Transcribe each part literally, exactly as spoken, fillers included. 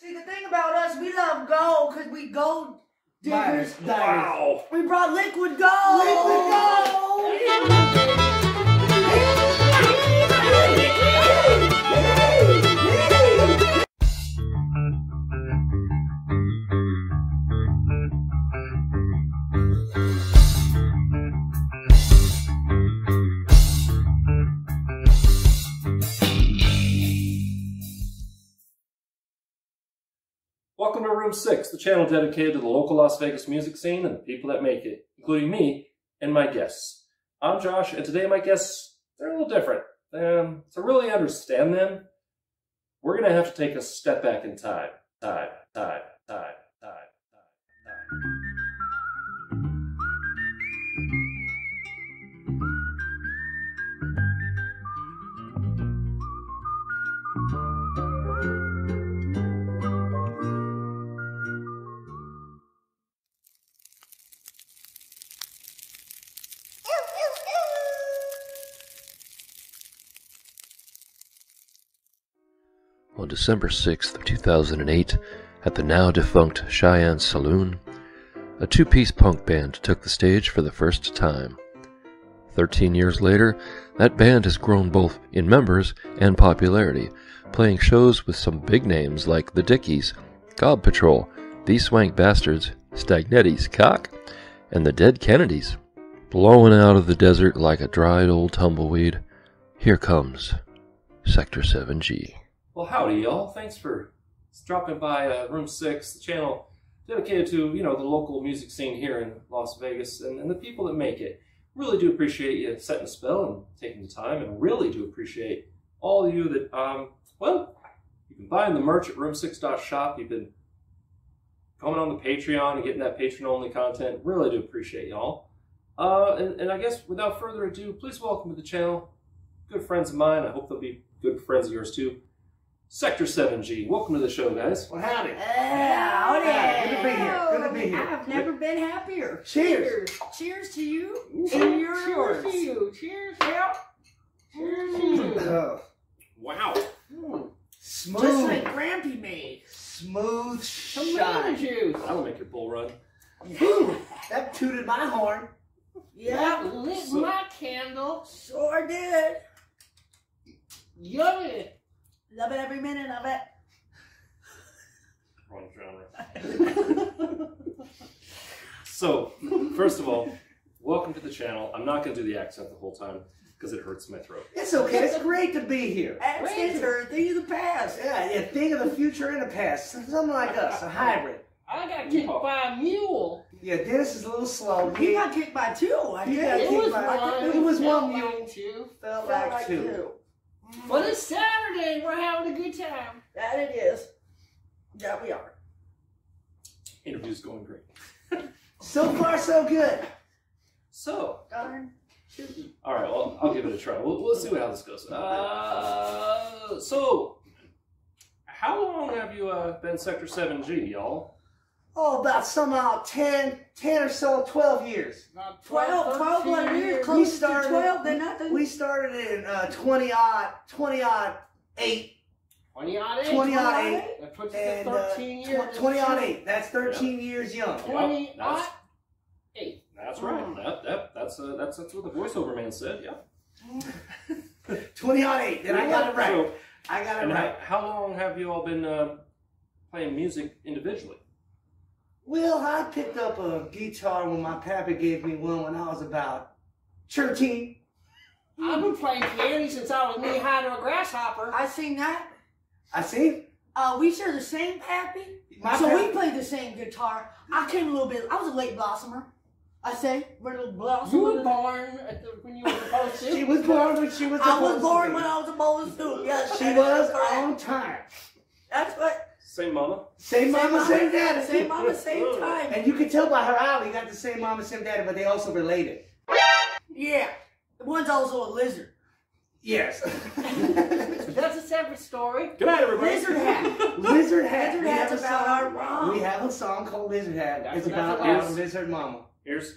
See, the thing about us, we love gold because we gold diggers. Wow. We brought liquid gold. Oh. Liquid gold. Welcome to Room six, the channel dedicated to the local Las Vegas music scene and the people that make it, including me and my guests. I'm Josh, and today my guests, they're a little different. Um, to really understand them, we're going to have to take a step back in time. Time, time, time, time, time, time. On December sixth of two thousand eight, at the now-defunct Cheyenne Saloon, a two-piece punk band took the stage for the first time. Thirteen years later, that band has grown both in members and popularity, playing shows with some big names like the Dickies, Gob Patrol, These Swank Bastards, Stagnetti's Cock, and the Dead Kennedys. Blowing out of the desert like a dried old tumbleweed, here comes Sector seven G. Well, howdy, y'all. Thanks for dropping by uh, Room six, the channel dedicated to, you know, the local music scene here in Las Vegas and, and the people that make it. Really do appreciate you setting a spell and taking the time, and really do appreciate all of you that, um, well, you've been buying the merch at room six dot shop. You've been coming on the Patreon and getting that patron-only content. Really do appreciate y'all. Uh, and, and I guess without further ado, please welcome to the channel good friends of mine. I hope they'll be good friends of yours, too. Sector seven G, welcome to the show, guys. Well, howdy. Uh, howdy. Howdy. Good to be here. Good to be here. I've never been happier. Cheers. Cheers, Cheers to you. Cheers. And yours. Cheers to you. Cheers. Yep. Cheers to you. Oh. Wow. Mm. Smooth. Just like Grampy made. Smooth shot. Juice. That'll make your bull run. Ooh, that tooted my horn. Yeah, that lit so, my candle. Sure did. Yummy. Love it every minute of it. Wrong genre. So, first of all, welcome to the channel. I'm not going to do the accent the whole time because it hurts my throat. It's okay. It's great to be here. Accents are a thing of the past. Yeah, a thing of the future and the past. Something like us, a hybrid. I got kicked oh. by a mule. Yeah, Dennis is a little slow. He got kicked by two. I yeah, it was by, one. It was one mule. Two. Felt, Felt like, like two. two. But it's Saturday, we're having a good time. That it is. That we are. Interview's going great. So far, so good. So. Darn. All right, well, I'll give it a try. We'll, we'll see how this goes. Uh, so, how long have you uh, been Sector seven G, y'all? Oh, about somehow ten, ten or so, twelve years. Not twelve, twelve, twelve years, close to twelve, then nothing. We started in uh, twenty odd, twenty odd eight. twenty odd eight? twenty odd eight. That puts us thirteen years. twenty odd eight. That's thirteen years young. twenty odd eight. That's right. That, that, that's, uh, that's, that's what the voiceover man said, yeah. twenty odd eight. Then I got it right. I got it right. How long have you all been uh, playing music individually? Well, I picked up a guitar when my pappy gave me one when I was about thirteen. I've been playing piano since I was knee high to a grasshopper. I seen that. I seen. Uh, we share the same pappy, my so pappy. We played the same guitar. I came a little bit. I was a late blossomer. I say, we're a little blossomer. You were born at the, when you were supposed to. She was born when she was. I was born when I was supposed to. Yes, she was on time. That's what. Same mama. Same, same mama, mama, same daddy. Same mama, same time. And you can tell by her eye, you got the same mama, same daddy, but they also related. Yeah. One's also a lizard. Yes. That's a separate story. Good night, everybody. Lizard hat. Lizard hat. Lizard hat's about song. Our mom. We have a song called Lizard Hat. That's it's about our lizard mama. Here's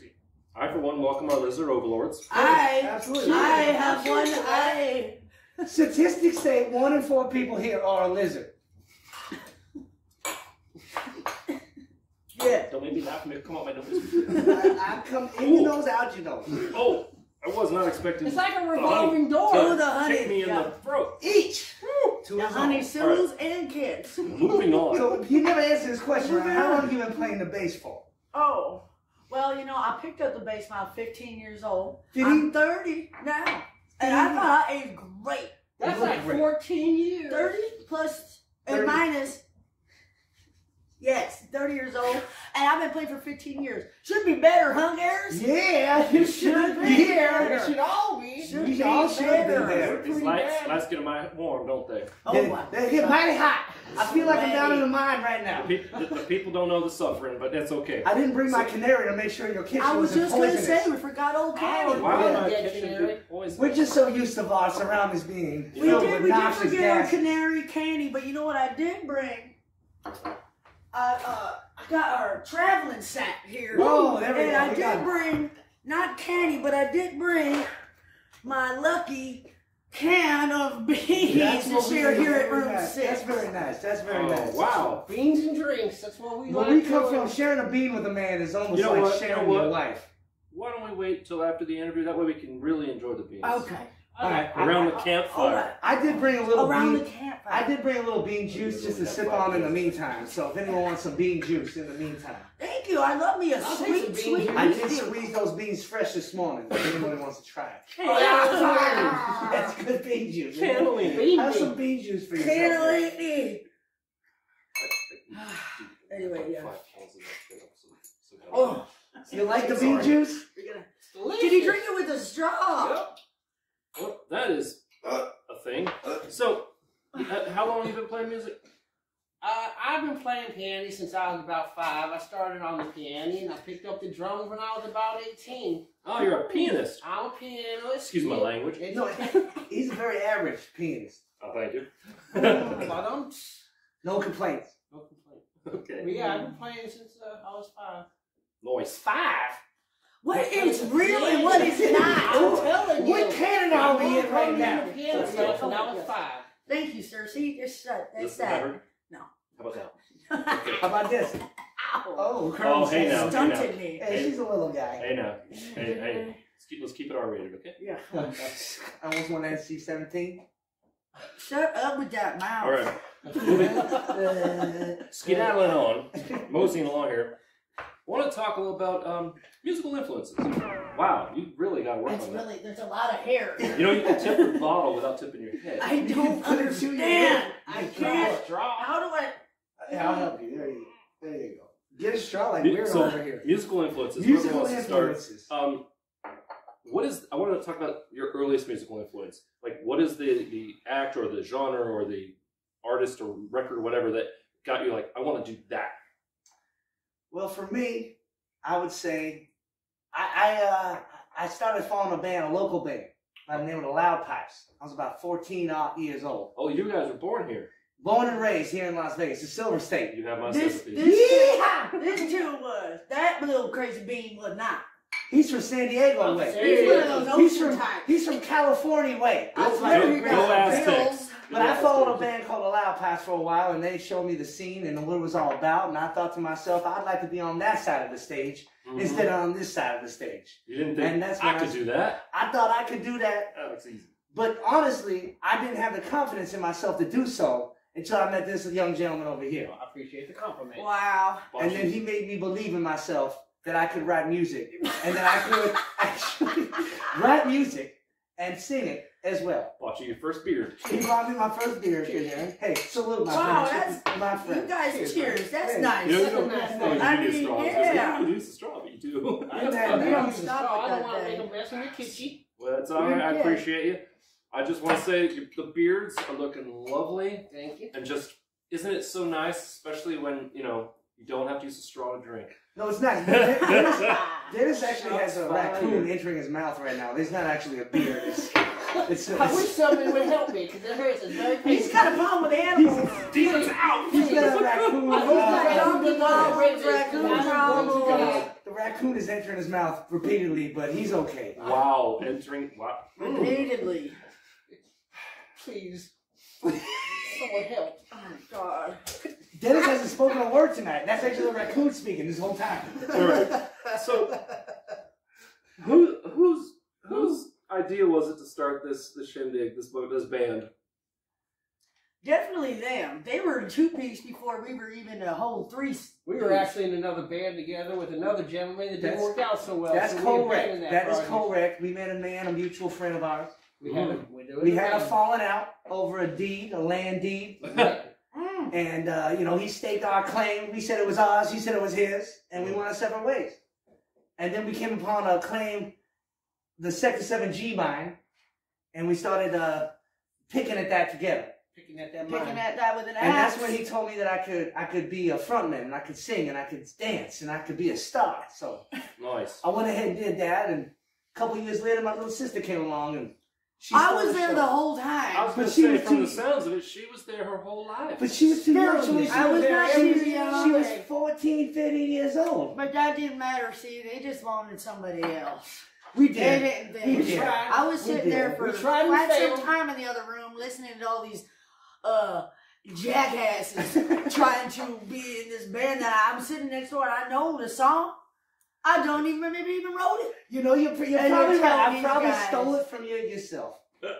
I, for one, welcome our lizard overlords. I, absolutely. I have one eye. Statistics say one in four people here are a lizard. Yeah. Don't make me laugh and come out my nose. I, I come in your nose, out your nose. Oh, I was not expecting. It's like a revolving door. To the honey. Kick me in yeah. the throat. Each. To the honey sizzles right. and kids. Moving on. So you never answered this question. Right? How long have you been playing the bass for? Oh, well, you know, I picked up the bass when I was fifteen years old. Did I'm he? thirty now, and I thought I ate great. That's really like great. fourteen years. thirty plus thirty. And minus. Yes, thirty years old, and I've been playing for fifteen years. Should be better, huh, Garrison? Yeah, you should be here. It should all be. Should we be all should be there. These lights, lights get them warm, don't they? Oh, they, wow. They get mighty hot. I feel like I'm down in the mine right now. The, pe the, the people don't know the suffering, but that's okay. I didn't bring my canary to make sure your kitchen I was just going to say, we forgot old Canary. Oh, why yeah, my canary. We're just so used to our surroundings being. We did, we did forget our canary candy, but you know what I did bring? Uh, uh, I got our traveling sack here. Whoa, and go. I did bring, not candy, but I did bring my lucky can of beans that's to share here at Room nice. six. That's very nice. That's very oh, nice. Wow. Beans and drinks. That's what we when like. When we come from sharing a bean with a man is almost you know like what? sharing you know your life. Why don't we wait till after the interview? That way we can really enjoy the beans. Okay. All right, around the campfire. I did bring a little around bean, the campfire. I did bring a little bean juice just to sip on in the meantime. So if anyone wants some bean juice in the meantime. Thank you. I love me a I'll sweet sweet. I did squeeze those beans fresh this morning. If anyone wants to try it. Oh, yeah, that's good bean juice. Cantaloupe. Have some bean juice for you. Cantaloupe. Anyway, yeah. Oh, you like the bean juice? Did you drink it with a straw? Yep. Well, that is a thing. So, uh, how long have you been playing music? Uh, I've been playing piano since I was about five. I started on the piano and I picked up the drums when I was about eighteen. Oh, you're a pianist. I'm a pianist. Excuse my language. No, he's a very average pianist. Oh, thank you. No complaints. No complaints. Okay. But yeah, I've been playing since uh, I was five. Noise. Five? What is real and what is not? I'm telling you. What canon are we in right now? Now five. Thank you, sir. See, it's uh, that's sad. No. How about that? How about this? Ow. Oh, Colonel oh, hey now, stunted hey now. me. Hey, she's a little guy. Hey now. Hey, hey. Let's keep, let's keep it R-rated, okay? Yeah. I almost want to see seventeen. Shut up with that mouth. All right. Moving. Skedaddling on. Moseying along here. I want to talk a little about um, musical influences. Wow, you really got to work that's on really, that. There's a lot of hair. You know, you can tip your bottle without tipping your head. I don't understand. I can't. Draw. How do I? Yeah, I'll help you. There you, there you go. Get a straw like we're so, over here. Musical influences. Musical wants influences. To start. Um, what is? I want to talk about your earliest musical influence. Like, what is the the act or the genre or the artist or record or whatever that got you like? I want to do that. Well, for me, I would say I I, uh, I started following a band, a local band by the name of the Loud Pipes. I was about fourteen years old. Oh, you guys were born here. Born and raised here in Las Vegas, the Silver State. You have my this, sympathy. This, yeah, this too was. That little crazy bean was not. He's from San Diego way. He's one of those he's from, he's from California way. I was never here guys. But I followed a band called the Loud Pipes for a while, and they showed me the scene and what it was all about. And I thought to myself, I'd like to be on that side of the stage mm-hmm. instead of on this side of the stage. You didn't think and that's I could I, do that? I thought I could do that. Oh, it's easy. But honestly, I didn't have the confidence in myself to do so until I met this young gentleman over here. Well, I appreciate the compliment. Wow. Boss and then you. He made me believe in myself that I could write music, and that I could actually write music and sing it. As well. Bought you your first beer. He bought me my first beer. Cheers, man. Hey, salute my wow, friend. Wow, that's my friend. You guys, cheers. cheers. That's hey. nice. You know, that's nice. Nice. I mean, yeah. You use the straw, but you do. I don't use the straw. I don't want to make a mess in your kitchen. Well, that's all right. I appreciate you. I just want to say the beards are looking lovely. Thank you. And just, isn't it so nice, especially when, you know, you don't have to use a straw to drink. No, it's not. Dennis, Dennis actually has a raccoon entering his mouth right now. There's not actually a beard. It's, it's, I it's, wish somebody would help me because it hurts. It's very painful. He's got a problem with animals. Demons out. He's got a raccoon. He's got a problem. Raccoon problem. The raccoon is entering his mouth repeatedly, but he's okay. Wow, entering wow. repeatedly. Please, someone help. Oh God. Dennis hasn't spoken a word tonight. That's actually the raccoon speaking this whole time. All right. So, who, who's, whose idea was it to start this, this shindig, this, this band? Definitely them. They were in two piece before we were even a whole three. We were actually in another band together with another gentleman that didn't that's, work out so well. That's so correct. We that that is correct. We met a man, a mutual friend of ours. We mm. had a, we had a falling out over a deed, a land deed. And, uh, you know, he staked our claim. We said it was ours. He said it was his. And we went our separate ways. And then we came upon a claim, the Sector seven G mine. And we started uh, picking at that together. Picking at that Picking mine. at that with an axe. And that's when he told me that I could I could be a frontman, and I could sing, and I could dance, and I could be a star. So nice. I went ahead and did that, and a couple of years later, my little sister came along, and she I was the there show. the whole time. I was going to say, from too, the sounds of it, she was there her whole life. But she was too young. She was I was there. not too young. She was fourteen, fifteen years old. But that didn't matter. See, they just wanted somebody else. We did. They didn't think. We did. I was sitting there for quite some time in the other room, listening to all these uh jackasses trying to be in this band that I'm sitting next door and I know the song. I don't even remember even wrote it. You know, you're, you're probably right. I probably guys. stole it from you yourself. Uh,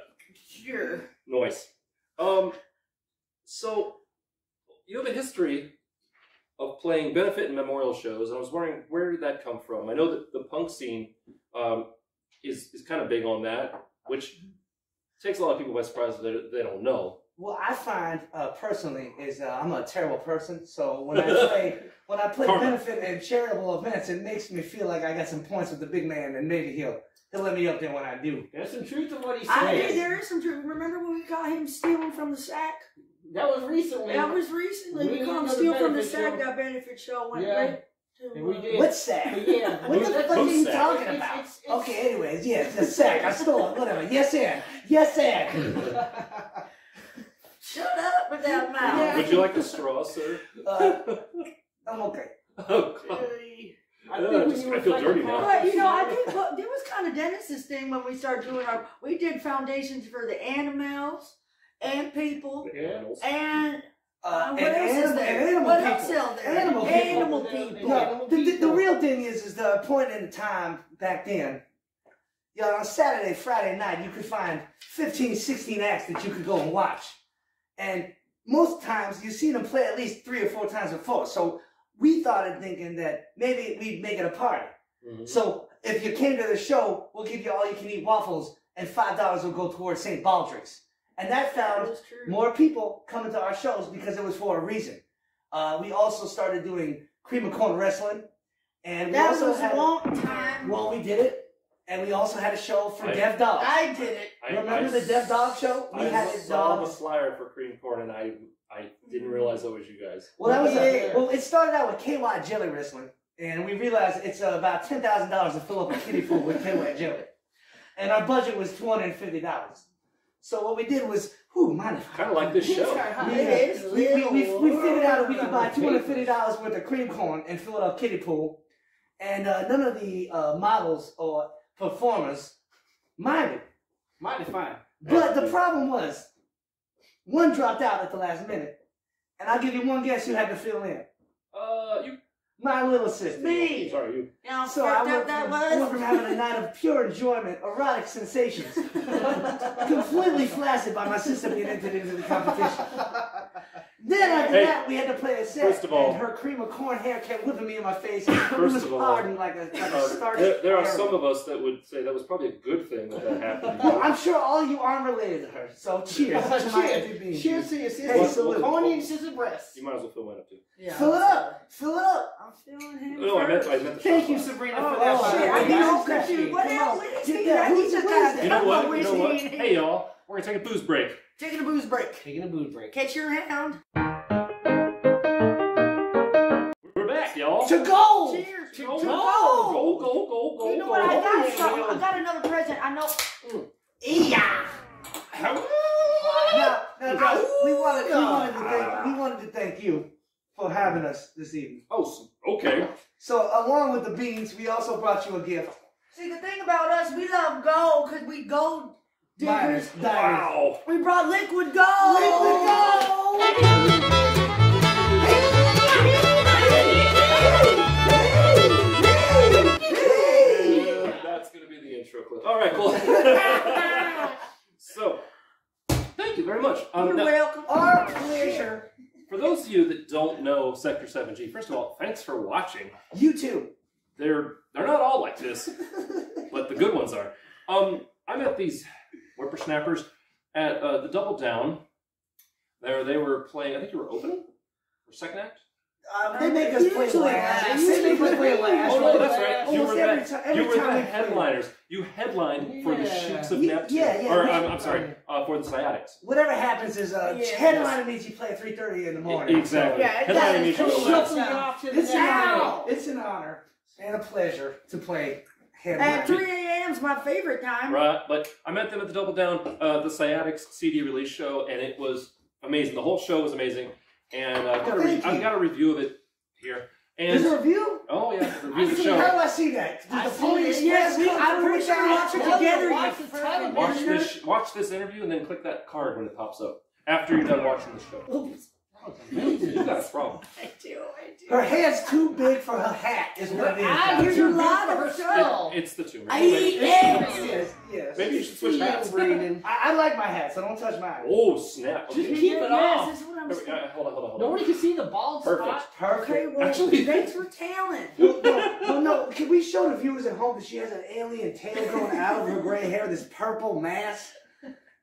sure. Nice. Um, so you have a history of playing benefit and memorial shows, and I was wondering, where did that come from? I know that the punk scene um, is is kind of big on that, which takes a lot of people by surprise that they don't know. What I find uh, personally is uh, I'm a terrible person, so when I play when I play benefit and charitable events, it makes me feel like I got some points with the big man, and maybe he'll he'll let me up there when I do. There's some truth in what he said. I mean, there is some truth. Remember when we caught him stealing from the sack? That was recently. That was recently. We, we caught him stealing from the sack. That benefit show went yeah. right to. And we did. What sack? Yeah. What the fuck are you talking it's, about? It's, it's, okay, anyways, yeah, the sack. I stole it. Whatever. Yes, and yes, and. Shut up with that mouth. Yeah. Would you like a straw, sir? Uh, I'm okay. Oh, God. Really? I, think uh, just, I feel dirty now. But, you know, I think well, it was kind of Dennis's thing when we started doing our... We did foundations for the animals and people. The animals. And... Uh, what else is there? What else is there? Animal people. Animal people. No, the, the, the real thing is, is the point in time back then... You know, on Saturday, Friday night, you could find fifteen, sixteen acts that you could go and watch. And most times, you've seen them play at least three or four times before. So we started thinking that maybe we'd make it a party. Mm-hmm. So if you came to the show, we'll give you all-you-can-eat waffles, and five dollars will go towards Saint Baldrick's. And that found that more people coming to our shows because it was for a reason. Uh, we also started doing cream and corn wrestling. And we that also was had a long time. Well, we did it. And we also had a show for I, Dev Dogs. I did it. I, Remember I, the Dev Dog show? We I had I saw dogs. a flyer for cream corn, and I I didn't realize that was you guys. Well, that was yeah. a, well. It started out with K Y Jelly Wrestling, and we realized it's uh, about ten thousand dollars to fill up a kiddie pool with K Y Jelly, and our budget was two hundred and fifty dollars. So what we did was, who mind if kind of like this show? Yeah. Yeah. We, we, we, we figured out that we could buy two hundred fifty dollars worth of cream corn and fill it up kiddie pool, and uh, none of the uh, models or performers minded. Minded fine. But the problem was, one dropped out at the last minute. And I'll give you one guess who had to fill in. Uh, you. My little sister. Me. Sorry, you. Yeah, so I went, that from, was. went from having a night of pure enjoyment, erotic sensations, completely flaccid by my sister being entered into the competition. Then after hey, that, we had to play a set, first of all, and her cream of corn hair kept whipping me in my face. First it was of all, hardened like a, like a starch. There, there are some of us that would say that was probably a good thing that that happened. Well, I'm sure all you aren't related to her, so cheers. cheers. cheers. Cheers to your sister. Hey, so corny and scissor breasts. You might as well fill mine up, too. Yeah. Fill it up. Fill it up. I'm filling him No, first. I meant, I meant the Thank you, Sabrina, oh, for that. Oh, shit. I didn't know you. What else? You know what? You know what? Hey, y'all. We're going to take a booze break. Taking a booze break. Taking a booze break. Catch your hound. We're back, y'all. To go. Cheers. To go. Go, go, go, go. You know what? I got something. I got another present. I know. Yeah. Now, now, guys, we wanted, we wanted to thank, we wanted to thank you for having us this evening. Oh, okay. So, along with the beans, we also brought you a gift. See, the thing about us, we love gold because we gold. Miners, wow. We brought liquid gold! Liquid gold! All right, cool. So, thank you very much. Um, You're now, welcome. Our pleasure. For those of you that don't know Sector seven G, first of all, thanks for watching. You too. They're they're not all like this, but the good ones are. Um, I met these whippersnappers at uh, the Double Down. There they were playing. I think you were opening or second act. Um, they make us play last. They make us play last. Oh, no, that's right. You were, every the, every you were the headliners. You headlined yeah. for the Ships of Neptune. Yeah, yeah. Or, I'm, I'm sorry, uh, for the Sciatics. Whatever happens is uh, yeah. headlining means you play at three thirty in the morning. Exactly. Yeah, headlining means you play. It's an honor. It's an honor and a pleasure to play headlining. At three A M is my favorite time. Right, but I met them at the Double Down, uh, the Sciatics C D release show, and it was amazing. The whole show was amazing. And I've got, oh, I've got a review of it here. And there's a review? Oh, yeah. The review the show. How do I see that? Did I the Pony Express? Yes, I wish I watched it together. Watch, the watch, this, watch this interview and then click that card when it pops up. After you're done watching the show. Oops. You got a problem. I do, I do. Her head's too big for her hat, is what it is. I hear a lot of her show. It, it's the tumor. I eat eggs. Yes. Maybe you should switch hats. I, I like my hat, so don't touch mine. Oh, snap. Okay. Just keep it off. Yes, uh, hold on, hold on, hold on. Nobody can see the bald Perfect. spot. Perfect. Okay, well, actually, thanks for tailing. No, no, no, can we show the viewers at home that she has an alien tail growing out of her gray hair, this purple mass?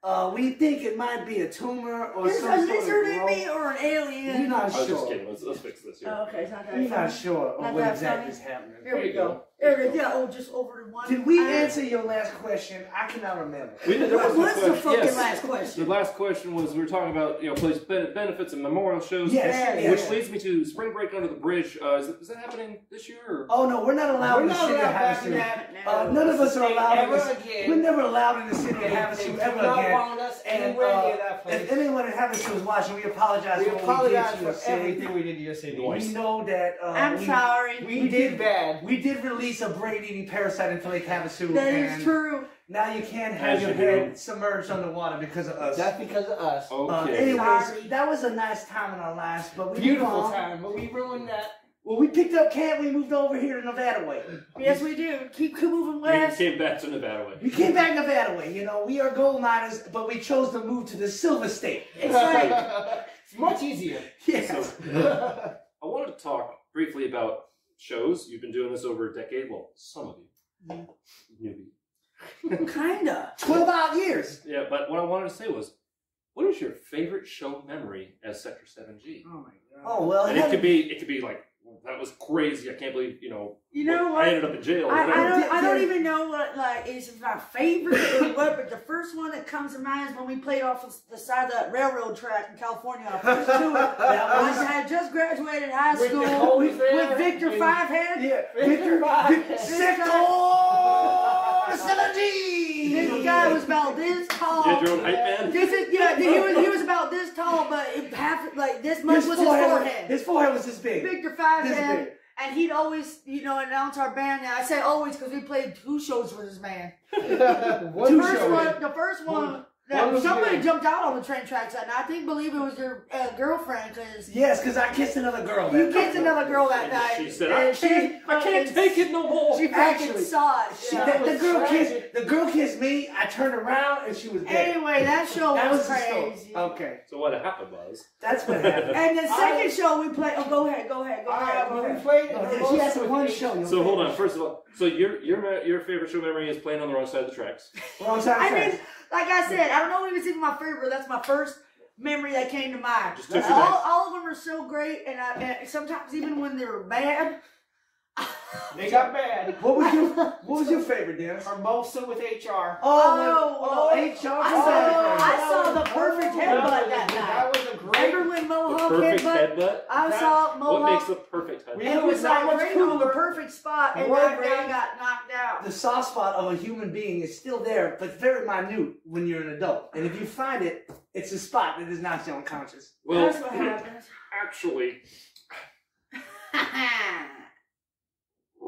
Uh, we think it might be a tumor or Is some sort of Is a lizard in me or an alien? You're not sure. I was just kidding. Let's, let's fix this here. Oh, okay. It's not that You're funny. not sure of not what exactly is happening. Here we go. go. There we go. Oh, just over to one. Did we I... answer your last question? I cannot remember. We did. There was What's the fucking yes. last question? The last question was we were talking about you know place benefits and memorial shows. Yes. yes. yes. Which yes. leads me to Spring Break Under the Bridge. Uh, is, that, is that happening this year? Or? Oh no, we're not allowed in the city of Havasu. None of us are allowed in this. Again. We're never allowed in the city of Havasu ever again. Us and, uh, that place. If anyone that happens to us watching, we apologize. We apologize we for everything we did to your city. We know that. Uh, I'm we, sorry. We, we did, did bad. We did release a brain-eating parasite into Lake Havasu. That is true. Now you can't have As your you head do. submerged underwater because of us. That's because of us. Okay. Uh, anyways, sorry. That was a nice time in our lives, but we beautiful time, but we ruined that. Well, we picked up camp. We moved over here to Nevada way. Yes, we do. Keep, keep moving west. We came back to Nevada way. We came back Nevada way. You know, we are gold miners, but we chose to move to the Silver State. It's right. It's much easier. Yes. So, I wanted to talk briefly about shows. You've been doing this over a decade. Well, some of you, newbie. Kinda. Twelve odd years. Yeah, but what I wanted to say was, what is your favorite show memory as Sector seven G? Oh my god. Oh well. And it could be. It could be like. That was crazy. I can't believe, you know, you know what? I ended up in jail. I, I, don't, I don't even know what, like, is my favorite or what, but the first one that comes to mind is when we played off of the side of that railroad track in California. I, first tour. I had just graduated high school with, with Victor and, Fivehead. Yeah, Victor Fivehead. Sector seven G! This guy was about this tall. Yeah, your own hype man? This is, yeah, he was, he was about this tall, but it, half, like, this much his was forehead, his forehead. His forehead was this big. Victor Fivehead. And, and he'd always, you know, announce our band. And I say always because we played two shows with this man. What the, first show one, the first one, that somebody there? jumped out on the train tracks, and I think believe it was your uh, girlfriend. Cause yes, because I kissed another girl. You kissed another girl that night. She said, I can't, I can't take it no more. She actually saw it. She, yeah. the, the girl kissed. The girl kissed me. I turned around, and she was dead. Anyway, that show that was, was crazy. Okay. So what happened was? That's what happened. And the second I, show we played. Oh, go ahead, go ahead, go ahead. I, okay. We played. Oh, yes, one show. So hold on. First of all, so your your your favorite show memory is playing on the wrong side of the tracks. Wrong side of the tracks. I mean, like I said, I don't know if it's even my favorite. That's my first memory that came to mind. All, all of them are so great, and, I, and sometimes even when they were bad, they got bad. What was your What was your favorite, Dennis? Hermosa with H R. Oh, oh, oh H R. I saw, I saw the perfect oh, headbutt that, that night. That was a great. Remember when Mohawk perfect headbutt? headbutt? I that, saw Mohawk. What makes the perfect headbutt? And it was like right on the perfect spot, and that guy got knocked out. The soft spot of a human being is still there, but very minute when you're an adult. And if you find it, it's a spot that is not your unconscious. Well, that's what happens. Actually.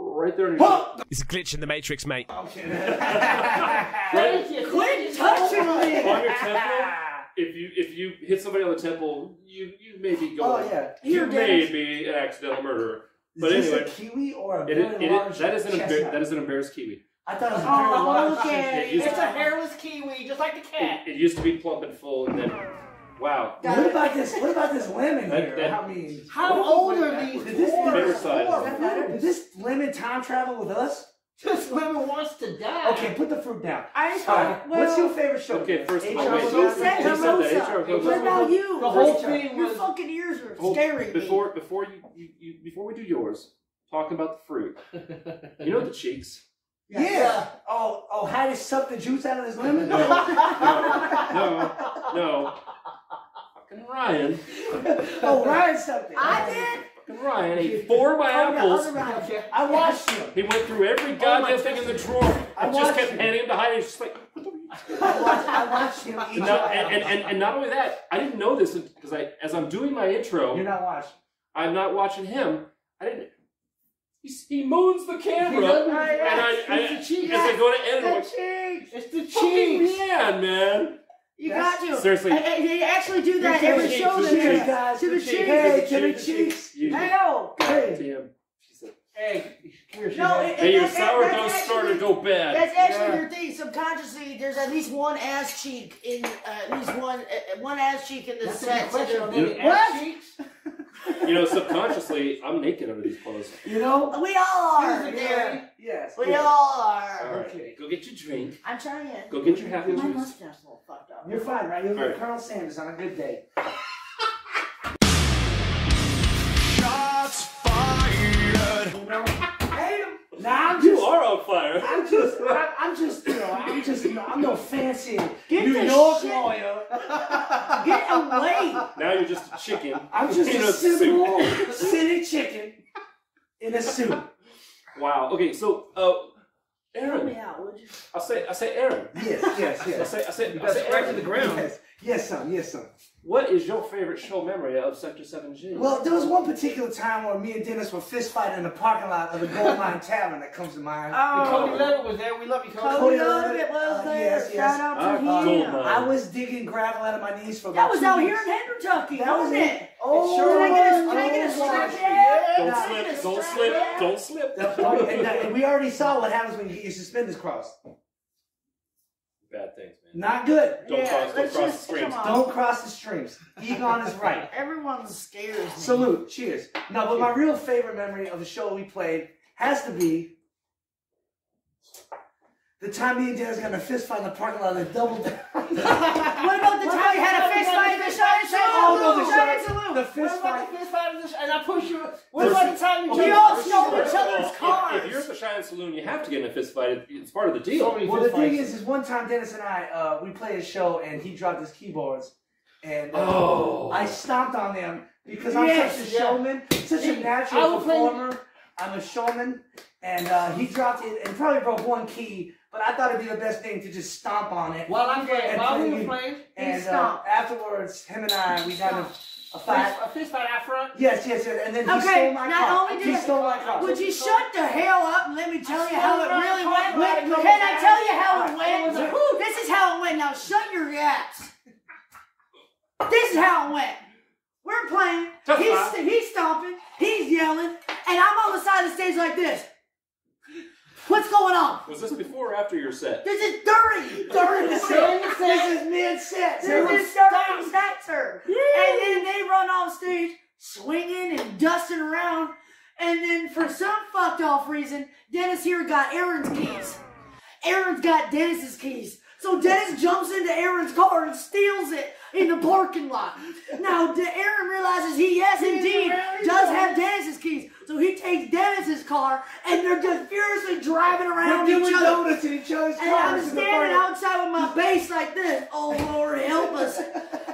Right there. It's a glitch in the Matrix, mate. Okay. Right? Quit touching me! On your temple, if you if you hit somebody on the temple, you you may be going. Oh yeah. You may dead. be an accidental murderer. But is this anyway, a kiwi or a very it, large it, that is an chestnut. That is an embarrassed kiwi. I thought it was a oh, okay. It's a hairless kiwi, just like the cat. It, it used to be plump and full, and then wow. What about this? What about this lemon here? That, that, I mean, how old are these? Did this, did, did this lemon time travel with us? This lemon wants to die. Okay, put the fruit down. I right. well, What's your favorite show? Okay, first of all, you said Hermosa. What about you? The whole thing. Your fucking ears are scary. Before, before you, you, before we do yours, talking about the fruit. You know the cheeks. Yeah. yeah. Oh, oh, how did suck the juice out of this lemon? No, no, no. Fucking Ryan. Oh, Ryan sucked it. I did. Ryan ate four of my apples. I watched him. He went through every goddamn thing in the drawer. I just kept handing him to hide. Just like, I watched him eat. And not only that, I didn't know this because I, as I'm doing my intro, you're not watching. I'm not watching him. I didn't. He, he moons the camera, and I, I, it's the cheeks. As I go to edit, it's the cheeks. It's the cheeks. Man, man. You That's, got to. Seriously. I, I, they actually do that every cheeks, show. Cheeks, cheeks, guys, to the cheeks. Hey, to the cheeks. Hey, oh. Hey. Hey. Here's no, it, hey, your sourdough starter go bad. That's actually yeah. your thing. Subconsciously, there's at least one ass cheek in, uh, at least one uh, one ass cheek in the set. What? Cheeks? You know, subconsciously, I'm naked under these clothes. You know? We all are. Yeah. Yes. We yes. all are. All right. Okay. Go get your drink. I'm trying to. Go get your happy juice. My mustache's a little fucked up. You're fine, right? You'll be right. Colonel Sanders on a good day. Shots fired. Nah, I'm just, you are on fire. I'm just, I, I'm just, you know, I'm just, you know, I'm no fancy Get New York shit. lawyer. Get away. Now you're just a chicken. I'm just in a, a simple city chicken in a suit. Wow. Okay, so, uh, Aaron. Help me out, would you? I say, I say, Aaron. Yes, yes, yes. I say, I say, I say Aaron. Right to the ground. Yes, yes, son. Yes, son. What is your favorite show memory of Sector seven G? Well, there was one particular time where me and Dennis were fist fighting in the parking lot of the Gold Mine Tavern that comes to mind. Oh, Cody Levitt was there. We love you, Cody. Cody Levitt was there. Uh, yes, yes. Shout out to uh, him. Uh, I was digging gravel out of my knees for about two weeks. That was out here in Henry, that wasn't it? Oh, sure can I get a strap? Don't slip. Don't slip. Don't slip. And we already saw what happens when you get your suspenders crossed. Bad things, man. Not good. Don't, yeah, cross, don't cross the streams. Don't cross the streams. Egon is right. Everyone's scared. Salute. Me. Cheers. No, but my real favorite memory of the show we played has to be the time me and Dennis got in a fist fight in the parking lot of the Double Down. What about the time you had a fist fight in the Shining Saloon? The Shining Saloon. The fist fight. What about the fist fight in the Shining Saloon? And I push you. What about the time you we all stole each other's cars? If you're at the Cheyenne Saloon, you have to get in a fist fight. It's part of the deal. Well, the thing is, is one time Dennis and I, uh, we played a show and he dropped his keyboards, and oh. I stomped on them because I'm yes, such a yeah. showman, such a natural performer. I'm a showman, and uh, he dropped it and probably broke one key. But I thought it'd be the best thing to just stomp on it. Well, I'm glad. While we were playing, and uh, afterwards, him and I, we got a, a fight. A fist fight out front? Yes, yes, yes. And then he okay, stole my car. He stole my car. Would you shut the hell up and let me tell you how it really went? Can I tell you how it went? Ooh, this is how it went. Now shut your yaps. This is how it went. We're playing. He's, he's stomping. He's yelling. And I'm on the side of the stage like this. What's going on? Was this before or after your set? This is during, during the set. This is mid-set. This is during the set, sir. Yay. And then they run off stage, swinging and dusting around. And then for some fucked off reason, Dennis here got Aaron's keys. Aaron's got Dennis's keys. So Dennis jumps into Aaron's car and steals it in the parking lot. Now Aaron realizes he, yes indeed, does have Dennis's keys. So he takes Dennis's car, and they're just furiously driving around they're each other. To each other's and I'm standing outside with my bass like this. Oh, Lord, help us.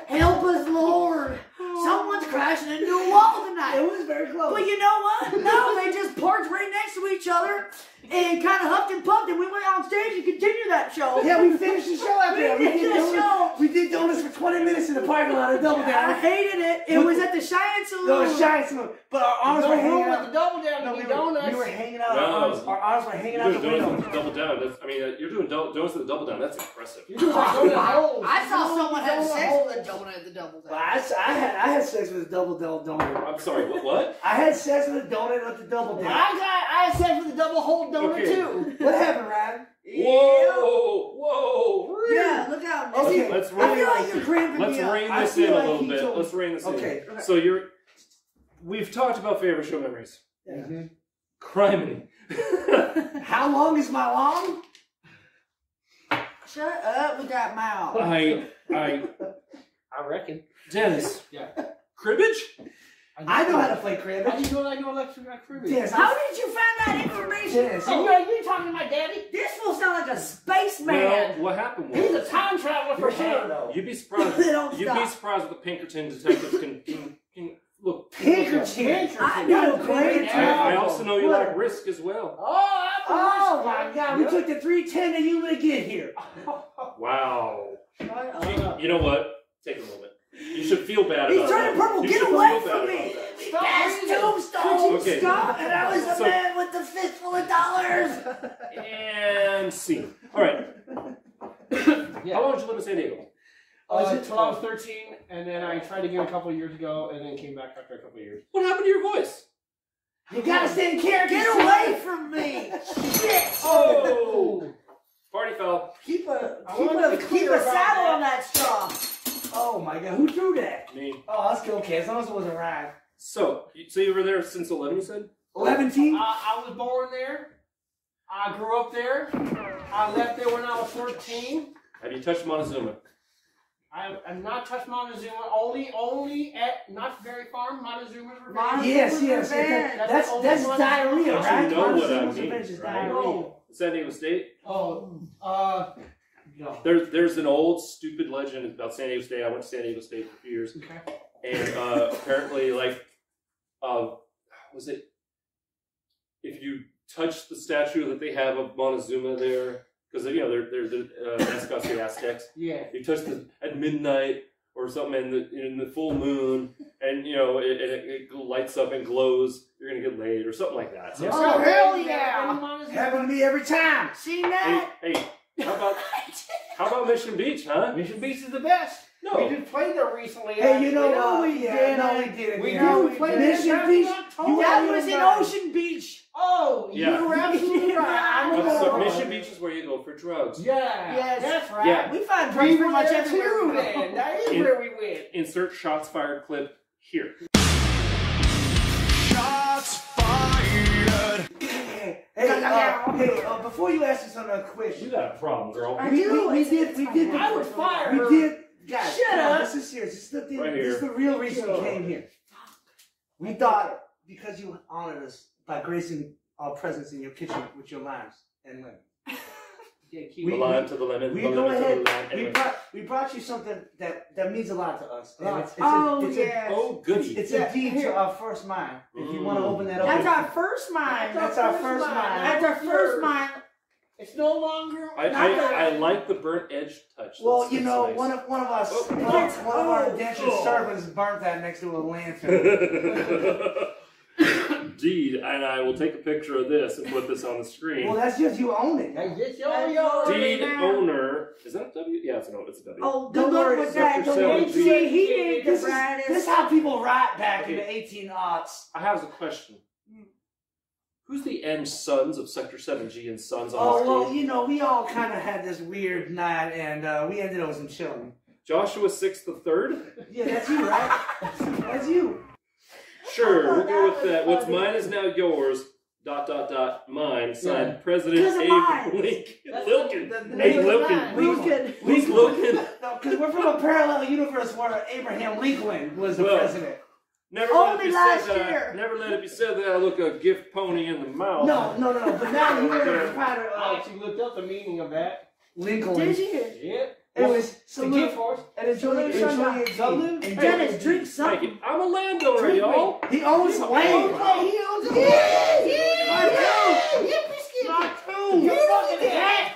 Help us, Lord. Someone's crashing into a wall tonight. It was very close. But you know what? No, they just parked right next to each other and kind of huffed and puffed, and we went on stage and continued that show. Yeah, we finished the show after that. We did the show. We did donuts for twenty minutes in the parking lot of Double Down. I hated it. It was at the Cheyenne Saloon. No, the Cheyenne Saloon. But our arms were hanging out. The Double Down. No, we donuts. We were hanging out. Our arms were hanging out the window. Double Down. I mean, you're doing donuts at the Double Down. That's impressive. I saw someone have sex with a I wanted the double down. I, I, had, I had sex with a double down donut. I'm sorry, what? What? I had sex with a donut with the double down. I got, I had sex with a double hole donut okay. too. What happened, Ryan? Whoa, whoa. Yeah, look out. Okay, okay. Let's I feel like you're cramping let's me up. Rein this in like a little bit. Told... Let's rein this okay. in. Okay. So you're, we've talked about favorite show memories. Yeah. Mm-hmm. Criminy. How long is my long? Shut up with that mouth. I, I, I reckon. Dennis. Yeah. Cribbage? I, I know how to play cribbage. How do you know I know electric cribbage? Yes. How did you find that information? Yes. Oh, you, you talking to my daddy? This will sound like a spaceman. Well, what happened was... He's a time traveler for sure. You'd be surprised. Don't you'd stop. be surprised what the Pinkerton detectives can... can, can Look, Pinkerton. I know Pinkerton. I, I also know you what? like Risk as well. Oh, I'm oh my God! We yep. took the three ten, and you would get here. Wow. You, you know what? Take a moment. You should feel bad. He's about turning that. purple. You get away from me! Stop. That's tombstone. Okay. Stop! And I was a so, man with a fistful of dollars. And scene. All right. Yeah. How long did you live in San Diego? Uh, I was twelve, thirteen, and then I tried again a couple of years ago, and then came back after a couple of years. What happened to your voice? You gotta stand care. Get away from me! Shit! Oh! Party fell. Keep a keep a, keep a saddle on that straw. Oh my God! Who threw that? Me. Oh, that's okay. As long as it wasn't right. So, so you were there since eleven? You said eleven. Uh, I was born there. I grew up there. I left there when I was fourteen. Have you touched Montezuma? I have not touched Montezuma. Only, only at Not Very Farm. Montezuma Revenge. Yes, yes, yes. That's that's, that's diarrhea, right? You know what I mean, right? No. San Diego State. Oh, uh, no. There's there's an old stupid legend about San Diego State. I went to San Diego State for a few years, okay. and uh, apparently, like, uh, was it if you touch the statue that they have of Montezuma there? Because, you know, they're, they're the mascots uh, of the Aztecs. Yeah. You touch it at midnight or something in the, in the full moon, and, you know, it, it, it lights up and glows. You're going to get laid or something like that. So, oh, hell yeah! Happened to me every time. See that? Hey, hey, how about how about Mission Beach, huh? Mission Beach is the best. No. We just played there recently. Hey, you know, no, we did. No, we didn't. We do play Mission Beach. That was in Ocean Beach. Oh, yeah. You were absolutely right. I'm well, so Mission Beach is where you go for drugs. Yeah. Yes, that's right. Yeah. We find drugs pretty much everywhere we went. That is in, where we went. Insert shots fired clip here. Shots fired. Hey, uh, hey uh, before you ask us on a quiz. You got a problem, girl. I we, do. We, we did. We did. I would fire her. We did. Guys, shut up. This is serious. This is the, thing, right this is the real reason we came here. We thought because you honored us by gracing our presence in your kitchen with your limes and lemon. Yeah, keep we, the lime to the lemon. We the go lemon ahead. To the lime, anyway. we, brought, we brought you something that, that means a lot to us. Oh, it's, it's oh a, it's yes. A, oh, goody. It's, it's yeah. a deed to our first mind. If you want to open that up. That's our first mind. That's our first mind. That's our first mind. It's no longer. I, I, I like the burnt edge touch. Well, That's you know, nice. one of one of us, oh, one, oh, of, one of our indentured oh. servants burnt that next to a lantern. Indeed, and I will take a picture of this and put this on the screen. Well, that's just you own it. That's just you own it. Deed owner. Is that a W? Yeah, it's a, it's a W. Oh, don't worry about that. He did this. This is how people write back okay. in the eighteen aughts. I have a question. Who's the end sons of Sector seven G and sons on oh, the Oh, well, you know, we all kind of had this weird night, and uh, we ended up with some children. Joshua six the third? Yeah, that's you, right? That's you. Sure, oh, we'll go with that. Funny. What's mine is now yours, dot, dot, dot, mine, signed yeah. President Abe Lincoln. Abe Lincoln. Lincoln. Lincoln. No, because we're from a parallel universe where Abraham Lincoln was the well, president. Never let, it be said that I, never let it be said that I look a gift pony in the mouth. No, no, no, no. But now you're the proprietor. I actually looked up the meaning of that. Lincoln. Did you? Yeah. Anyways, salute. And enjoy your salute. And Dennis, drink something. I'm a landowner, y'all. He owns land. He owns land. My coon. You fucking hat.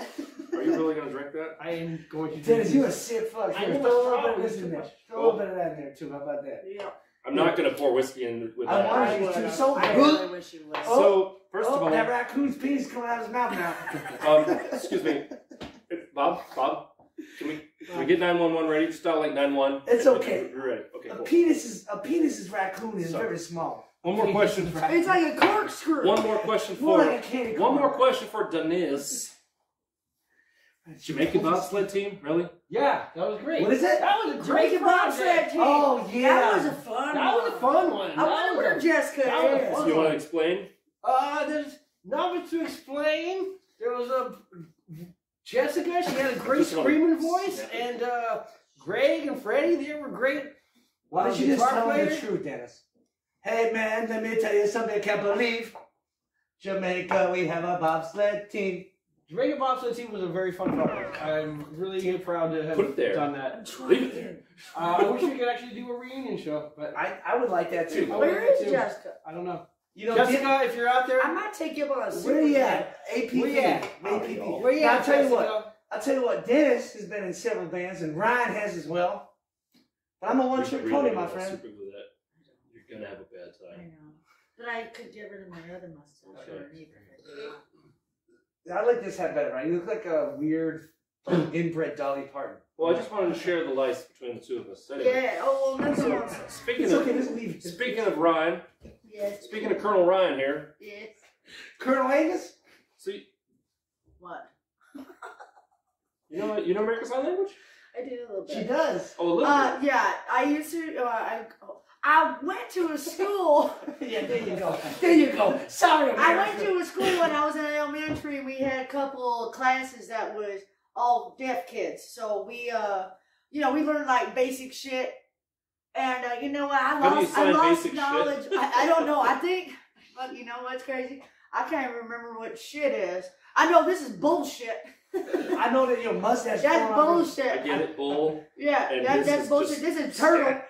Are you really going to drink that? I am going to drink that. Dennis, you a sick fuck. Throw a little bit of that in there, too. How about that? Yeah. I'm not going to pour whiskey in with that. I want you to. So I really wish you would. Oh, so, first oh, of all... that raccoon's pee's coming out of his mouth now. um, excuse me. Bob? Bob? Can we, can we get nine one one ready? Just dial like nine one one. It's okay. You're right. Okay. A cool. penis is a penis's raccoon is Sorry. very small. One more penis question. For, it's like a corkscrew. One more question for. More like a candy corn. One more question for Denise. Jamaican bobsled team, really? Yeah, that was great. What is it? That was a great bobsled team. Oh yeah, that was a fun. That one. was a fun one. I that wonder was, Jessica. That was a fun you one. want to explain? Uh, there's nothing to explain. There was a Jessica. She had a great screaming voice, and uh, Greg and Freddie, they were great. Why don't you just tell me the truth, Dennis? Hey man, let me tell you something I can't believe. Jamaica, we have a bobsled team. Jamaica bobsled team was a very fun project. I'm really proud to have Put it there. done that. Leave it there. Uh, I wish we could actually do a reunion show, but I, I would like that too. Where is too. Jessica? I don't know. You know, Jessica, Jessica, if you're out there, I might take you up on a super. Where you at? A P P. Where you at? A P P. Where you at? I'll tell you what. I'll tell you what. Dennis has been in several bands, and Ryan has as well. But I'm a one-trick pony, my friend. You're gonna have a bad time. I know, but I could get rid of my other mustache. Okay. I like this hat better, right? You look like a weird inbred Dolly Parton. Well, I just wanted to share the lights between the two of us. Anyway. Yeah. Oh, well, that's so, awesome. Speaking it's of okay, just leave it. Speaking of Ryan. Yes. Speaking of Colonel Ryan here. Yes. Colonel Angus. See. What? You know you know American Sign Language? I do a little bit. She does. Oh, a little uh, bit. Yeah, I used to. Uh, I. Oh. I went to a school. Yeah, there you go. There you go. Sorry. America. I went to a school when I was in elementary. We had a couple of classes that was all deaf kids. So we, uh, you know, we learned like basic shit. And uh, you know what? I lost, I lost knowledge. I, I don't know. I think, but you know what's crazy? I can't remember what shit is. I know this is bullshit. I know that your mustache. That's bullshit. I get it, bull. Yeah, that, that's that's bullshit. This is turtle.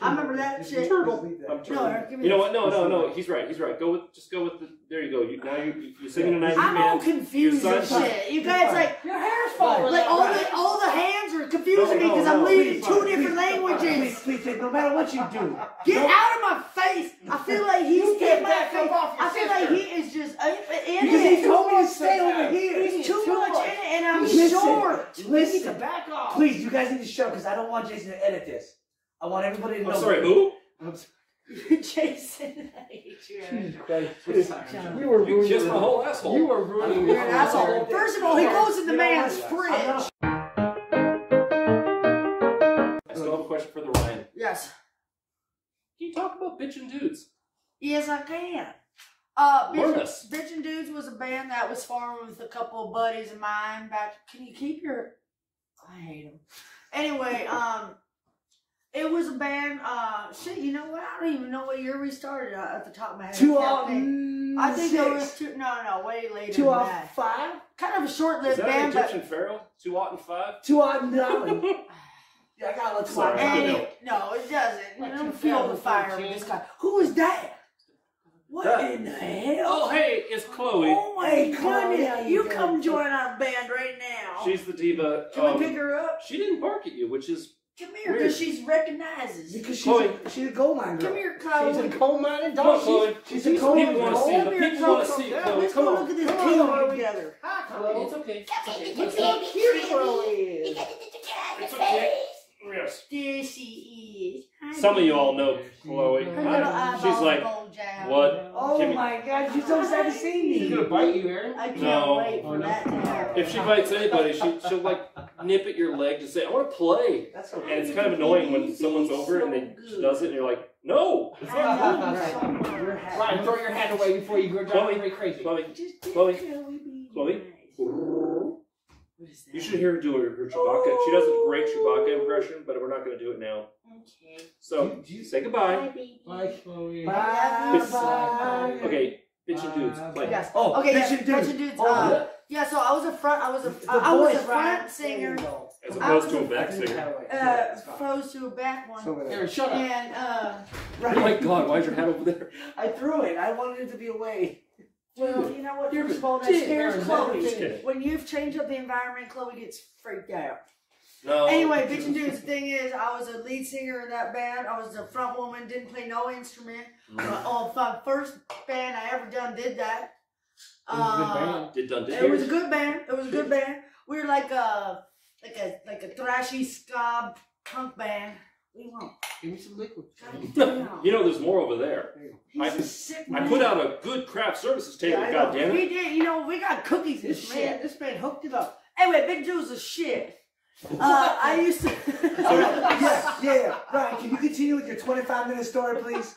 I remember that shit. Turtle. I'm turtle. No, give me you know what? No, no, no. He's right. He's right. Go with. Just go with the. There you go. You now you you're singing a nice I'm man. all confused and shit. You guys like your hair's falling. Like all the all the hands are confusing no, me because no, no, I'm learning two please, different languages. Please, please, no matter what you do, get no. out of my face. I feel like he's getting my face. I feel sister. like he is just in because it. He told me to stay over here. He's too much in it, and I'm short. Listen, back off. Please, you guys need to show because I don't want Jason to edit this. I want everybody to know. I'm sorry, who? I'm sorry. Jason, I hate you. We were ruining you just the whole asshole. You were ruining the whole asshole. First of all, he goes in the man's fridge. I still have a question for the Ryan. Yes. Can you talk about Bitchin' Dudes? Yes, I can. Uh, Bitchin', Bitchin' Dudes was a band that was formed with a couple of buddies of mine back. Can you keep your? I hate them. Anyway, um. It was a band, uh, shit, you know what? I don't even know what year we started uh, at the top of my head. two thousand six. I think it was two, no, no, way later two than that. two thousand five? Kind of a short-lived band. Is that Egyptian Pharaoh? two thousand five? two thousand nine. Yeah, I gotta look sorry. And it, no, it doesn't. Like I don't feel the fire with this guy. Who is that? What that, in the hell? Oh, hey, it's Chloe. Oh, my hey, goodness. You, you come join our band right now. She's the diva. Can um, we pick her up? She didn't bark at you, which is... Come here, because she's recognizes. Because she's, Chloe. A, she's a gold miner. Come here, Chloe. She's a gold mining dog. She's, she's, she's a gold miner. People want to see her. People want to see her. Let's go look at this team together. Hi, Chloe. It's okay. Look how cute Chloe is. It's okay. Yes. There she is. Some of you all know Chloe. She's like, what? Oh my God, she's so excited to see me. She's gonna bite you, Aaron. I can't wait for that to happen. If she bites anybody, she she'll like. nip at your leg to say, I want to play. That's okay. And it's kind of annoying when someone's over so and they good. does it and you're like, no. It's not good. Ryan, throw your hand away before you go driving me crazy. Chloe, Chloe, Chloe. What is that? You should hear her do her, her Chewbacca. Oh. She does a great Chewbacca impression, but we're not going to do it now. Okay. So, do you, do you say goodbye. Bye, baby. Bye, Chloe. Bye, bye. bye. Okay, Bitchin' Dudes. Play. Yes. Oh, okay, Bitchin' yeah, Dudes. Dudes. Oh, uh, yeah. Yeah, so I was a front, I was a, uh, I was a front singer, as opposed to a back singer. Uh, froze to a back one. So there, shut up. And uh, right. Oh my God, why is your hat over there? I threw it. I wanted it to be away. Well, you know what? You're scares Chloe. When you've changed up the environment, Chloe gets freaked out. No. Anyway, Bitchin' Dudes. The thing is, I was a lead singer in that band. I was a front woman. Didn't play no instrument. Mm. Oh, my first band I ever done did that. It was a good band. It was a good band. It was a good band. We were like uh, like a like a thrashy ska punk band. What do you want? Give me some liquid. You know, there's more over there. I, I put out a good craft services table, yeah, goddammit. We did, you know, we got cookies. This man, this man hooked it up. Anyway, big dudes are shit. Uh, I used to. yeah, yeah. Ryan, can you continue with your twenty-five minute story, please?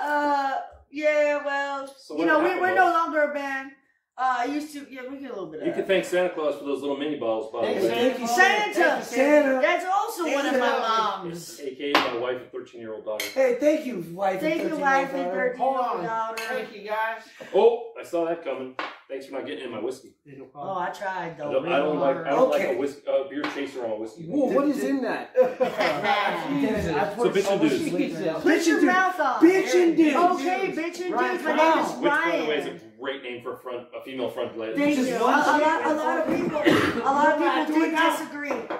Uh, yeah. Well, so you know, we, we're no longer a band. Uh, I used to. Yeah, we get a little bit. Of you that. Can thank Santa Claus for those little mini balls, by the way. Thank you, Santa. Thank you, Santa. That's also thank one of my moms. A K A my wife and thirteen year old daughter. Hey, thank you, wife. Thank you, wife and thirteen year old daughter. Thank you, guys. Oh, I saw that coming. Thanks for not getting in my whiskey. No oh, I tried though. I don't, I don't like. I don't okay. like a whiskey, uh, beer chaser on a whiskey. Whoa, what is in that? So bitchin' dudes. Bitchin' Put your mouth on. Bitchin' dudes. Okay, bitchin' dudes. My name is Ryan. Which, by the way, is a great name for a front, a female front lady. Thank you. A, a, lot, a lot of people, a lot of people do disagree.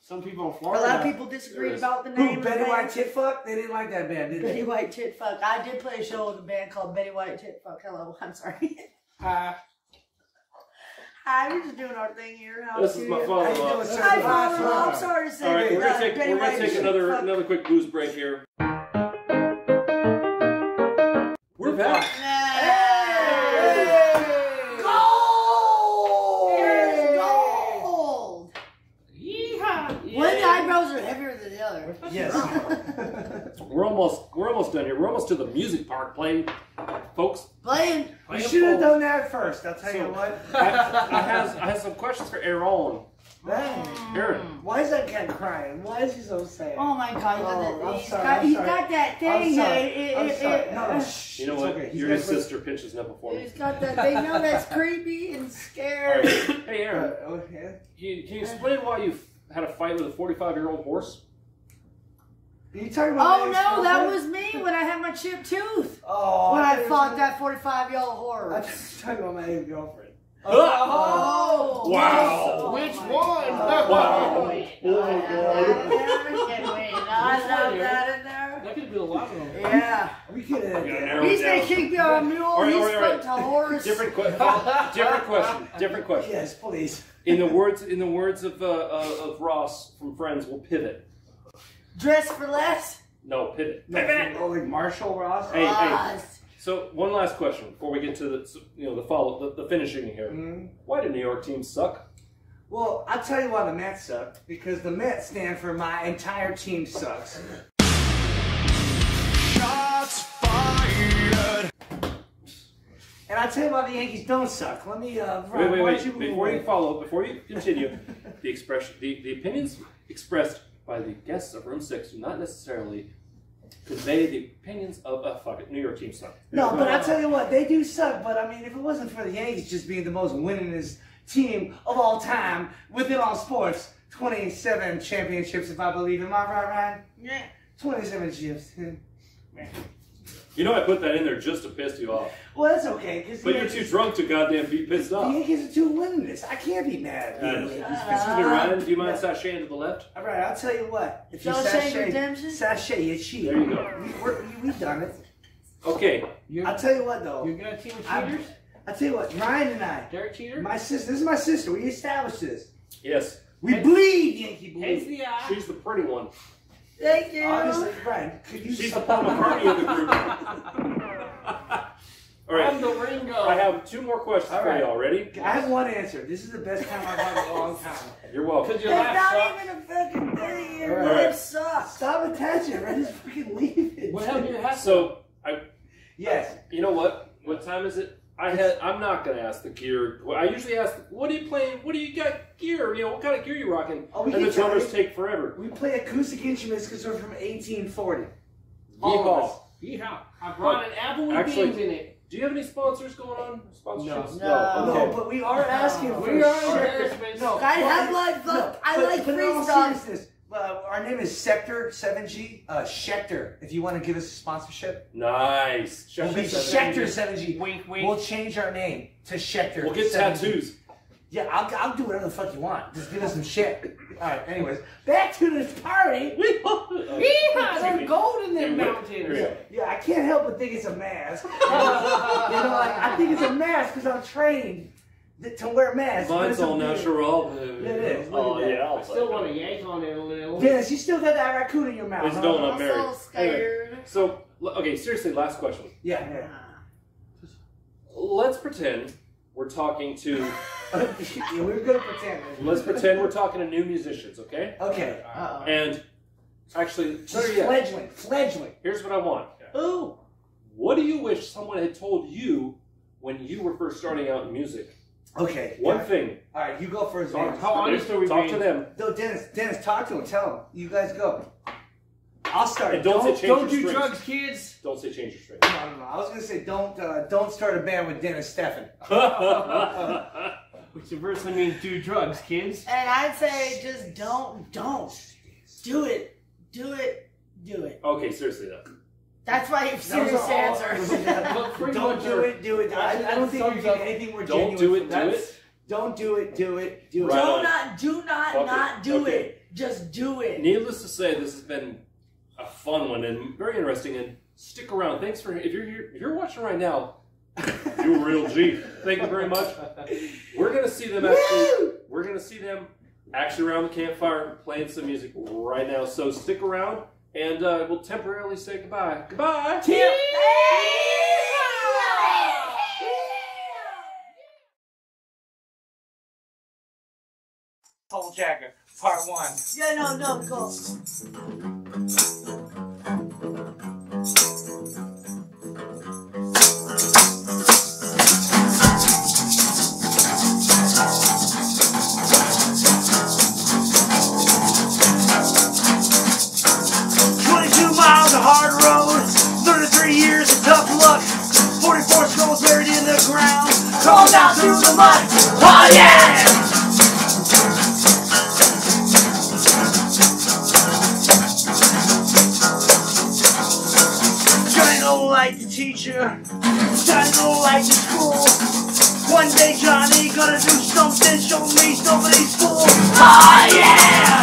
Some people in Florida. A lot of people disagreed about the name. Ooh, Betty White Titfuck? They didn't like that band, did they? Betty White Titfuck. I did play a show with a band called Betty White Titfuck. Hello, I'm sorry. Hi. Hi, we're just doing our thing here. How this is my follow-up. Hi, follow-up. I'm sorry to say. All right, we're gonna take, we're gonna take another another quick booze break here. We're back. Hey! Hey! Gold! There's gold! Yeehaw! One of the eyebrows are heavier than the other. Yes. we're almost we're almost done here. We're almost to the music part playing. Folks, playing. You should have done that first. I'll tell so, you what. I, I have I have some questions for Aaron. Mm. Aaron, why is that guy crying? Why is he so sad? Oh my God! Oh, he's, sorry, got, he's got that thing. I'm it, it, I'm it, it, no, no, shh, you know what? Okay. Your sister pinches nipple for me. He's got that thing. No, that's creepy and scary. Right. Hey, Aaron. Uh, okay. You, can you explain why you had a fight with a forty-five year old horse? You talking about oh no, that was me when I had my chipped tooth. Oh, when I fought that forty-five year old horse. I'm just talking about my ex girlfriend. Oh, oh wow! Which one? Wow! Oh my God! I love that in there. That could be a lot of them. Yeah. We could have. He's gonna kick me on a mule. He's going to horse. Different question. Different question. Different question. Yes, please. In the words, in the words of uh, of Ross from Friends, we'll pivot. Dress for less? No, pivot. Pivot. Oh, like Marshall Ross. Hey, hey. So one last question before we get to the you know the follow the, the finishing here. Mm-hmm. Why do New York teams suck? Well, I'll tell you why the Mets suck. Because the Mets stand for my entire team sucks. Shots fired. And I'll tell you why the Yankees don't suck. Let me uh, Ryan, wait, wait, wait. You before you follow, before you continue, the expression, the, the opinions expressed by the guests of Room Six do not necessarily convey the opinions of a fucking New York team suck. No, but I'll tell you what, they do suck, but I mean, if it wasn't for the Yankees just being the most winningest team of all time within all sports, twenty-seven championships, if I believe. Am I right, Ryan? Yeah. twenty-seven chips. You know I put that in there just to piss you off. Well, that's okay. But you're too drunk to goddamn be pissed off. The Yankees are too winningest. I can't be mad at uh, the Yankees. Excuse me, Ryan. Do you mind no. sashaying to the left? All right, I'll tell you what. If you sashay, redemption? Sashay, you cheat. There you go. We, we're, we've done it. Okay. You're, I'll tell you what, though. You're going to team of cheaters? I, I'll tell you what. Ryan and I. They're a cheater? My sister. This is my sister. We established this. Yes. We Heads, bleed, Yankee bleed. The eye. She's the pretty one. Thank you. Honestly, Brian, could you she's the party of the group. All right. I'm the Ringo. I have two more questions all right. for you already. I have one answer. This is the best time I've had in a long time. You're welcome. Your it's not sucked. Even a fucking thing. Your right. life right. sucks. Stop attaching. Right? Just fucking leave it. What happened? Have so, I. Yes. Uh, you know what? What time is it? I had. I'm not gonna ask the gear. I usually ask, "What are you playing? What do you got gear? You know, what kind of gear you rocking?" Oh, and the drummers take forever. We play acoustic instruments because we're from eighteen forty. Yeehaw! Yeehaw! I brought an apple with beans in it. Do you have any sponsors going on? Sponsorships? No, no, no. Okay. But we are asking. No. For we are. Sure. No, I have like. Look, no, I but, like freestyle. Uh, our name is Sector seven G. Uh, Schecter, if you want to give us a sponsorship. Nice. We'll be Schecter seven G. Wink, wink. We'll change our name to Schecter We'll get seven G. Tattoos. Yeah, I'll, I'll do whatever the fuck you want. Just give us some shit. All right, anyways. Back to this party. We Yeehaw, there's gold in them mountains. Yeah, yeah, I can't help but think it's a mask. You know, like, I think it's a mask because I'm trained to wear masks. Mine's all natural. It is. Oh, yeah. I'll I still want to yank on it a little. Yes, you still got that raccoon in your mouth. It's huh? Don't I'm married. So scared. Anyway, so, okay, seriously, last question. Yeah, yeah. Let's pretend we're talking to... yeah, we were good at pretending. Let's pretend we're talking to new musicians, okay? Okay. Uh-oh. And actually... Just fledgling, fledgling. Here's what I want. Ooh. What do you wish someone had told you when you were first starting out in music? Okay. One yeah. thing. All right, you go first. Talk, how honest are we Talk being? to them. No, Dennis, Dennis, talk to them. Tell them. You guys go. I'll start. And don't don't, say don't do strings. drugs, kids. Don't say change your strings. No, no, no. I was going to say don't uh, don't start a band with Dennis Steffen. Which inversely means do drugs, kids. And I'd say just don't, don't. Do it. Do it. Do it. Okay, seriously, though. That's my that serious all, answer. Yeah. Don't do it, do it. I, I don't think we get anything more genuine. Don't do it, do it. Don't do it, do it, do it. Right do on. not, do not, Fuck not it. do okay. it. Just do it. Needless to say, this has been a fun one and very interesting. And stick around. Thanks for if you're here, if you're watching right now. You're a real G. Thank you very much. We're gonna see them actually. We're gonna see them actually around the campfire playing some music right now. So stick around. And uh, we'll temporarily say goodbye. Goodbye! Tip! Soul Jacker, part one. Yeah, no, no, go. Crawled out through the mud, oh yeah! Johnny don't like the teacher, Johnny don't like the school. One day Johnny gonna do something, show me somebody's fool, oh yeah!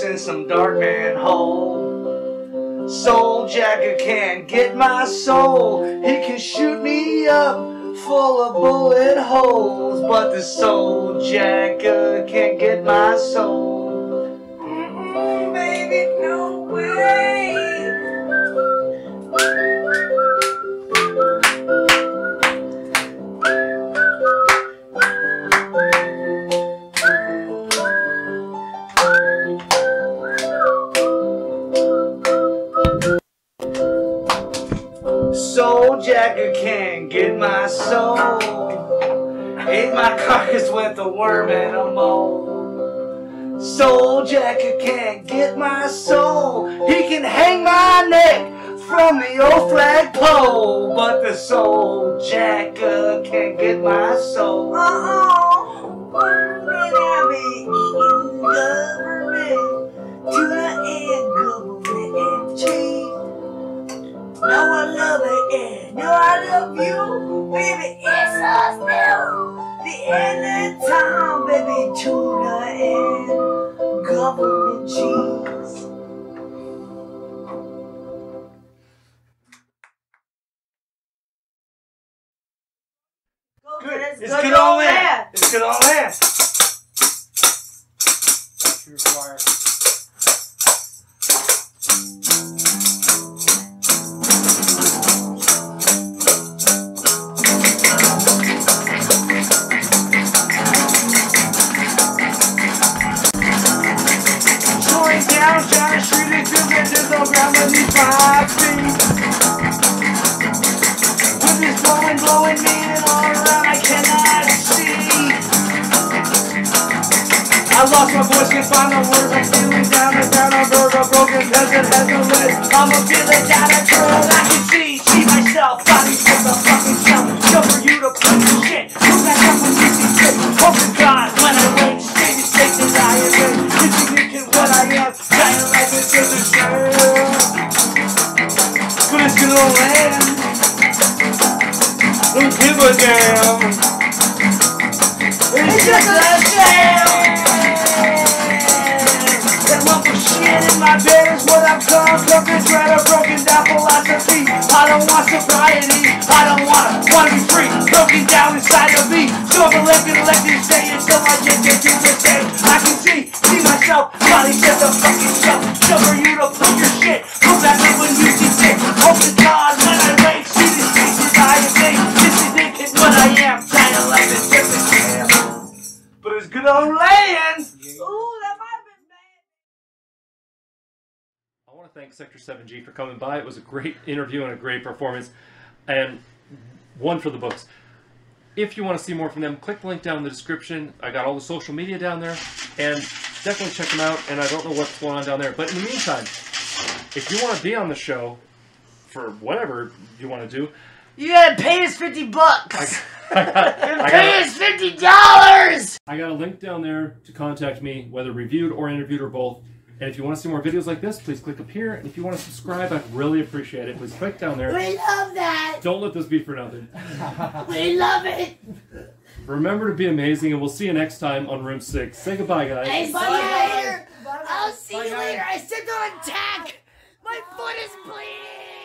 In some dark manhole, Soul Jacker can get my soul. He can shoot me up full of bullet holes, but the Soul Jacker can't get my soul. Soul Jagger can't get my soul. Ate my carcass with a worm and a mole. Soul Jagger can't get my soul. He can hang my neck from the old flagpole, but the Soul Jagger can't get my soul. Uh oh, when I've been eating government, tuna and government and cheese. No, I love it, yeah. No, I love you, baby. It's us now. The end of time, baby. Tuna and government cheese. Good. It's, it's good, good on land. It's good on land. True fire. Sector seven G for coming by. It was a great interview and a great performance, and one for the books. If you want to see more from them, click the link down in the description. I got all the social media down there, and definitely check them out. And I don't know what's going on down there, but in the meantime, if you want to be on the show for whatever you want to do, you gotta pay us fifty bucks. I, I got, I pay us fifty dollars. I got a link down there to contact me, whether reviewed or interviewed or both. And if you want to see more videos like this, please click up here. And if you want to subscribe, I'd really appreciate it. Please click down there. We love that! Don't let this be for nothing. We love it! Remember to be amazing, and we'll see you next time on Room six. Say goodbye, guys. Hey, bye, bye later! Bye. I'll see bye, you later! Guys. I stepped on a tack! My foot is bleeding!